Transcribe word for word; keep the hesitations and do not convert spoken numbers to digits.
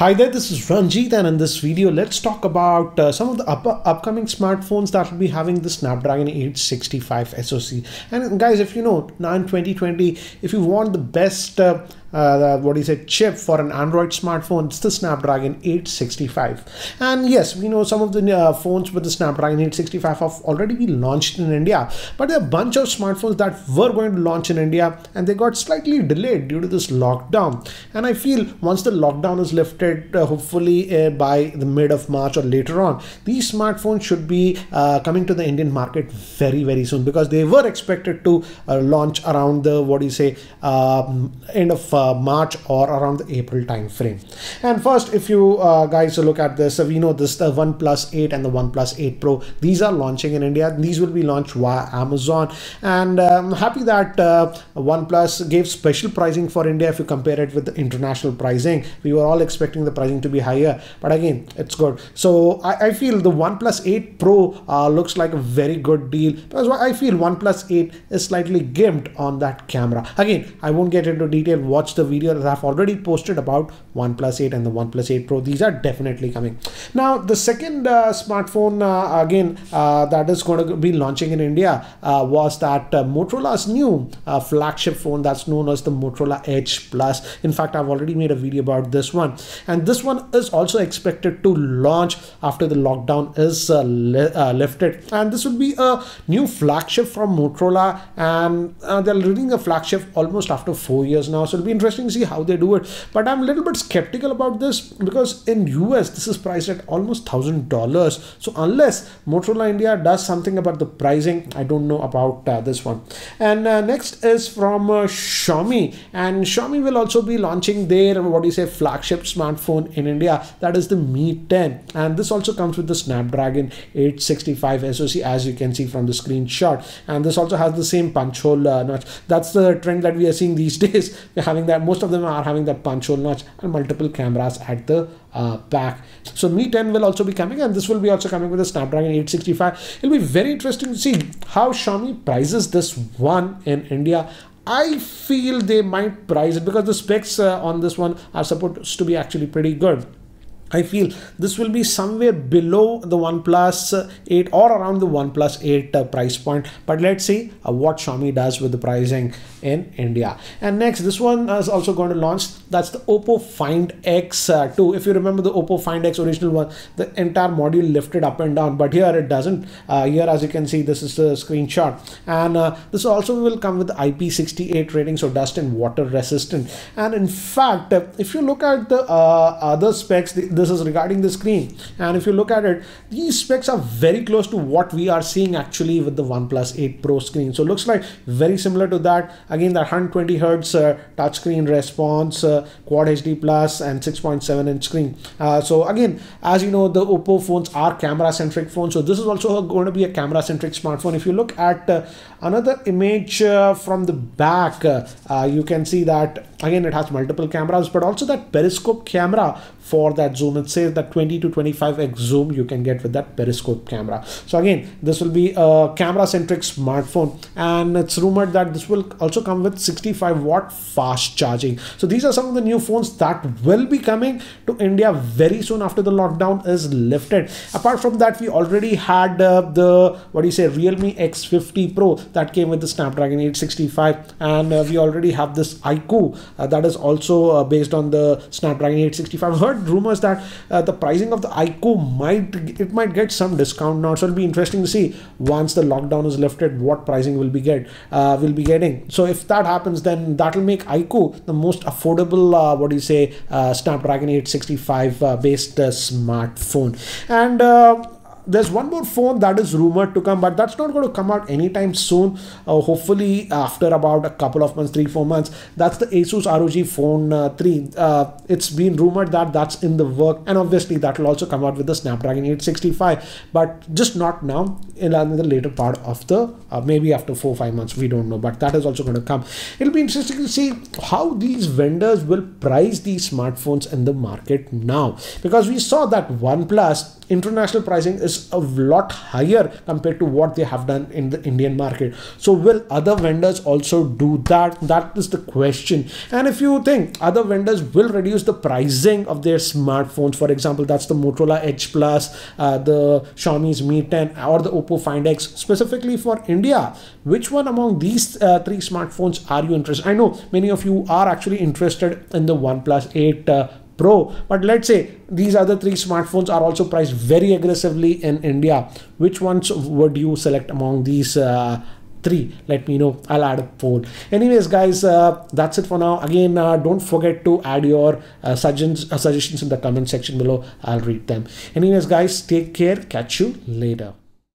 Hi there, this is Ranjit, and in this video let's talk about uh, some of the up upcoming smartphones that will be having the Snapdragon eight sixty-five S O C. And guys, if you know, now in twenty twenty, if you want the best uh, Uh, what is a chip for an Android smartphone, it's the Snapdragon eight sixty-five. And yes, we know some of the uh, phones with the Snapdragon eight sixty-five have already been launched in India, but there are a bunch of smartphones that were going to launch in India and they got slightly delayed due to this lockdown. And I feel once the lockdown is lifted, uh, hopefully uh, by the mid of March or later on, these smartphones should be uh, coming to the Indian market very very soon, because they were expected to uh, launch around the what do you say uh, end of uh, Uh, March or around the April time frame. And first, if you uh, guys look at this, we know this the OnePlus eight and the OnePlus eight Pro, these are launching in India. These will be launched via Amazon, and I'm happy that uh, OnePlus gave special pricing for India. If you compare it with the international pricing, we were all expecting the pricing to be higher, but again it's good. So I, I feel the OnePlus eight Pro uh, looks like a very good deal, because I feel OnePlus eight is slightly gimped on that camera. Again, I won't get into detail. Watch the video that I've already posted about OnePlus eight and the OnePlus eight Pro. These are definitely coming. Now the second uh, smartphone uh, again uh, that is going to be launching in India uh, was that uh, Motorola's new uh, flagship phone that's known as the Motorola Edge Plus. In fact, I've already made a video about this one, and this one is also expected to launch after the lockdown is uh, li uh, lifted. And this will be a new flagship from Motorola, and uh, they're releasing a flagship almost after four years now, so it'll be interesting to see how they do it. But I'm a little bit skeptical about this, because in U S this is priced at almost thousand dollars. So unless Motorola India does something about the pricing, I don't know about uh, this one. And uh, next is from uh, Xiaomi, and Xiaomi will also be launching their what do you say flagship smartphone in India, that is the Mi ten, and this also comes with the Snapdragon eight sixty-five S O C, as you can see from the screenshot. And this also has the same punch hole uh, notch. That's the trend that we are seeing these days. We're having that, most of them are having that punch hole notch and multiple cameras at the uh, back. So Mi ten will also be coming, and this will be also coming with a Snapdragon eight sixty-five. It'll be very interesting to see how Xiaomi prices this one in India. I feel they might price it, because the specs uh, on this one are supposed to be actually pretty good. I feel this will be somewhere below the OnePlus eight or around the OnePlus eight uh, price point. But let's see uh, what Xiaomi does with the pricing in India. And next, this one is also going to launch. That's the Oppo Find X two. Uh, if you remember the Oppo Find X original one, the entire module lifted up and down. But here it doesn't. Uh, here, as you can see, this is the screenshot. And uh, this also will come with I P six eight rating, so dust and water resistant. And in fact, uh, if you look at the uh, other specs, the, this is regarding the screen, and if you look at it, these specs are very close to what we are seeing actually with the OnePlus eight Pro screen. So looks like very similar to that. Again, that one hundred twenty hertz uh, touchscreen response, uh, quad H D plus, and six point seven inch screen. Uh, so again, as you know, the Oppo phones are camera centric phones, so this is also going to be a camera centric smartphone. If you look at uh, another image uh, from the back, uh, uh, you can see that again it has multiple cameras, but also that periscope camera for that zoom. It says that twenty to twenty-five X zoom you can get with that periscope camera. So again, this will be a camera centric smartphone, and it's rumored that this will also come with sixty-five watt fast charging. So these are some of the new phones that will be coming to India very soon after the lockdown is lifted. Apart from that, we already had uh, the what do you say Realme X fifty Pro that came with the Snapdragon eight sixty-five, and uh, we already have this iQOO uh, that is also uh, based on the Snapdragon eight sixty-five. I've heard rumors that Uh, the pricing of the iQOO might it might get some discount now, so it'll be interesting to see once the lockdown is lifted what pricing will be get uh, will be getting. So if that happens, then that'll make iQOO the most affordable uh, what do you say uh, Snapdragon eight sixty-five uh, based uh, smartphone. And uh, there's one more phone that is rumored to come, but that's not going to come out anytime soon. Uh, hopefully after about a couple of months, three, four months. That's the Asus R O G phone uh, three. Uh, it's been rumored that that's in the work, and obviously that will also come out with the Snapdragon eight sixty-five, but just not now, in the later part of the, uh, maybe after four, five months, we don't know, but that is also going to come. It'll be interesting to see how these vendors will price these smartphones in the market now, because we saw that OnePlus international pricing is is a lot higher compared to what they have done in the Indian market. So will other vendors also do that? That is the question. And if you think other vendors will reduce the pricing of their smartphones, for example, that's the Motorola Edge Plus, uh, the Xiaomi's Mi ten, or the Oppo Find X, specifically for India, which one among these uh, three smartphones are you interested? I know many of you are actually interested in the OnePlus eight uh, Pro, but let's say these other three smartphones are also priced very aggressively in India. Which ones would you select among these uh, three? Let me know. I'll add a poll. Anyways, guys, uh, that's it for now. Again, uh, don't forget to add your uh, suggestions, uh, suggestions in the comment section below. I'll read them. Anyways, guys, take care. Catch you later.